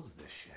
builds this shit.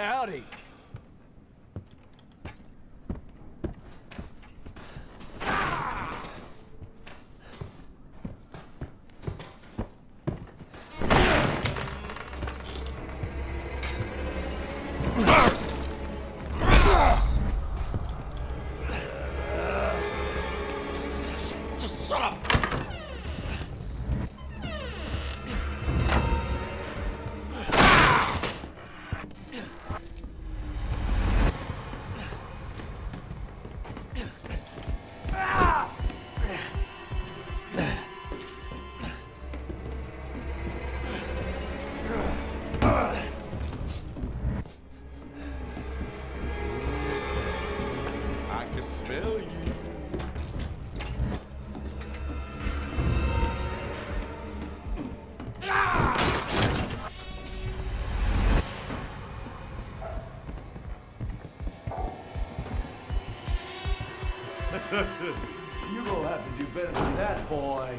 Howdy. You will have to do better than that, boy.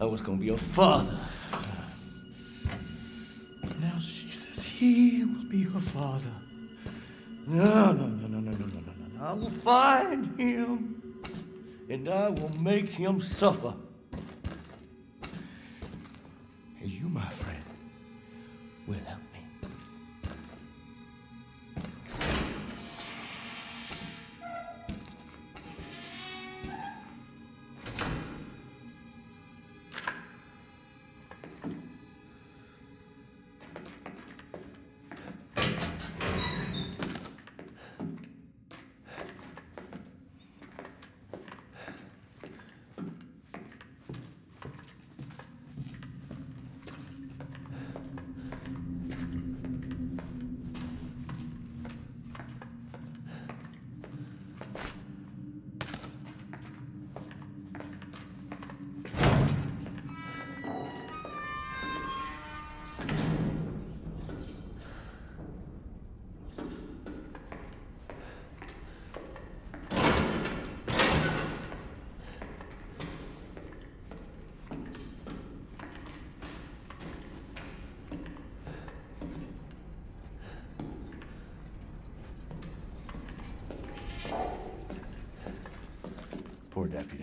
I was gonna be your father. Now she says he will be her father. No. I will find him, and I will make him suffer. And you, my friend, will help me. Poor deputy.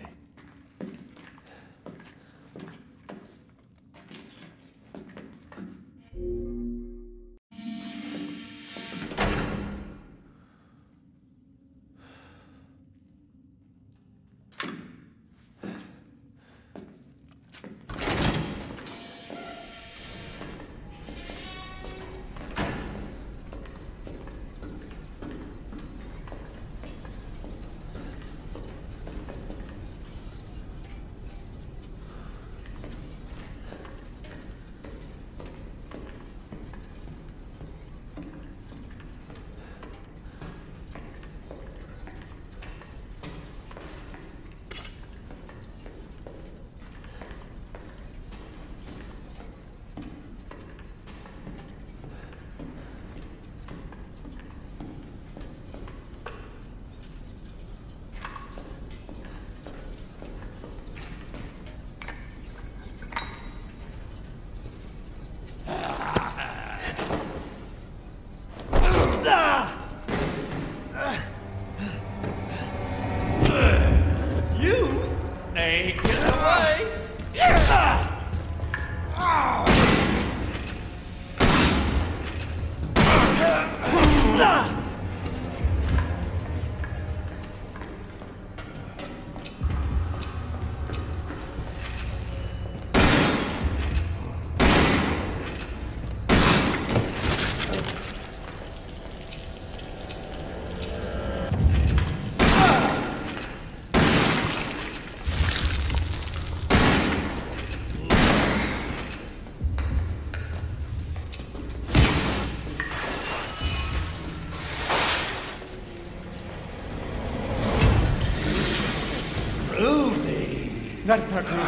way, get away! Yeah. Oh. That is not moving.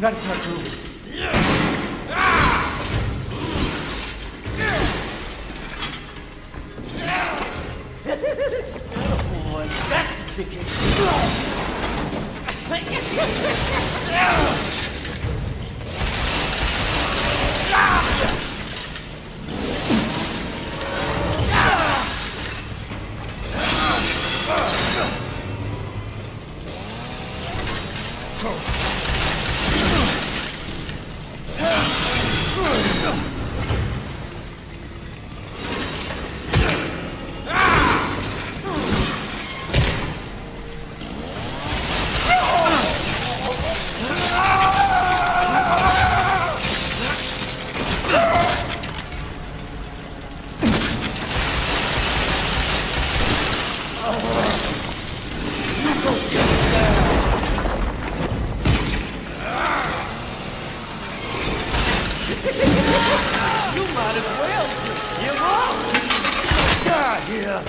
That is not true. Oh! Нет!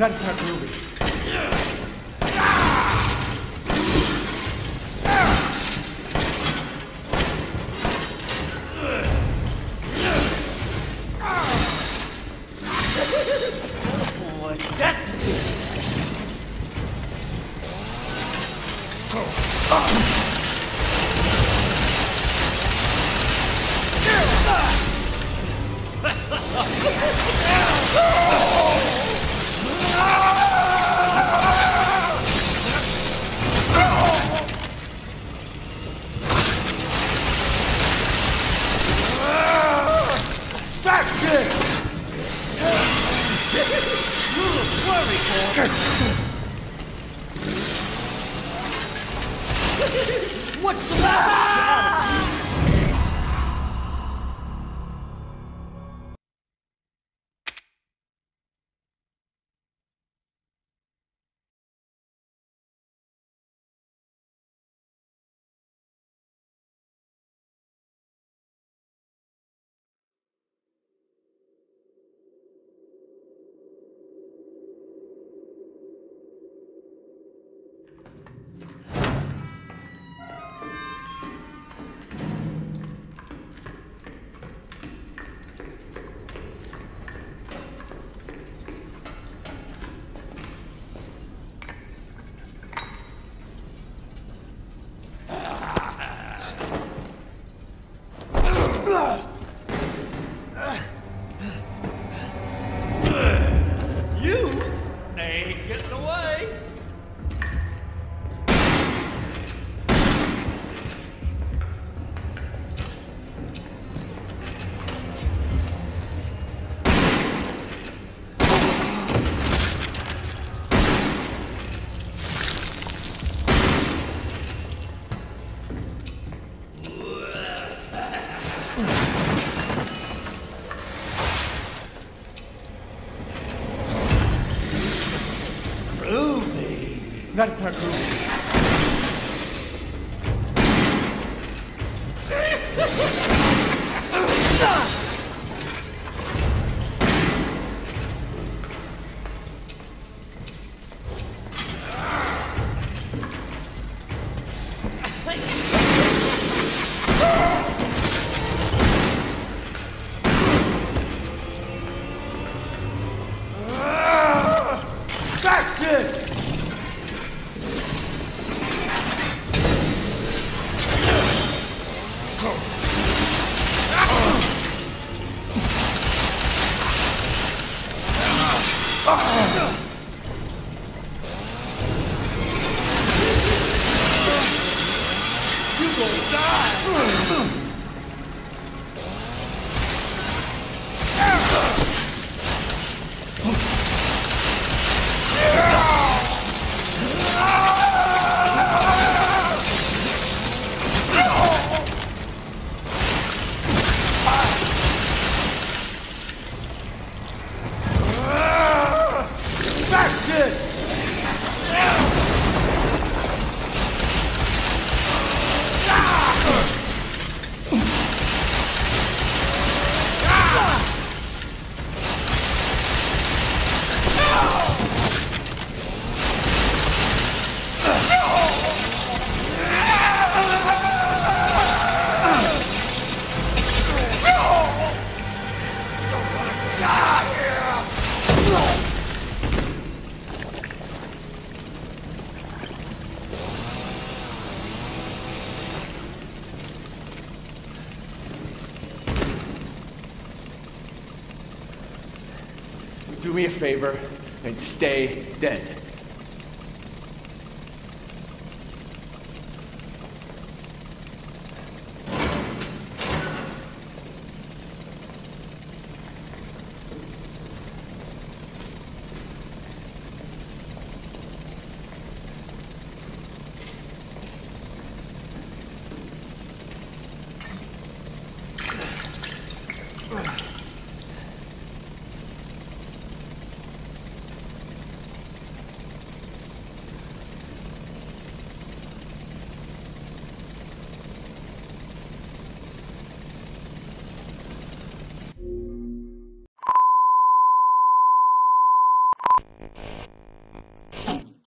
That is not true. That is not Do me a favor and stay dead.